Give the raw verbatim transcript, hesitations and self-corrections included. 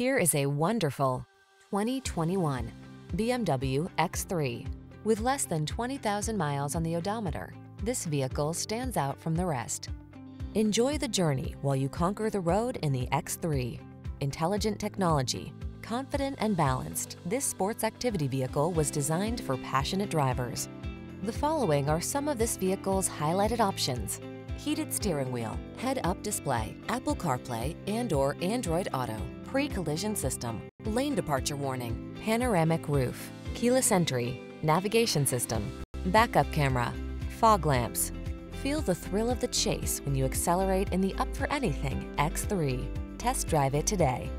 Here is a wonderful twenty twenty-one B M W X three. With less than twenty thousand miles on the odometer, this vehicle stands out from the rest. Enjoy the journey while you conquer the road in the X three. Intelligent technology, confident and balanced, this sports activity vehicle was designed for passionate drivers. The following are some of this vehicle's highlighted options: heated steering wheel, head-up display, Apple CarPlay and/or Android Auto, pre-collision system, lane departure warning, panoramic roof, keyless entry, navigation system, backup camera, fog lamps. Feel the thrill of the chase when you accelerate in the up-for-anything X three. Test drive it today.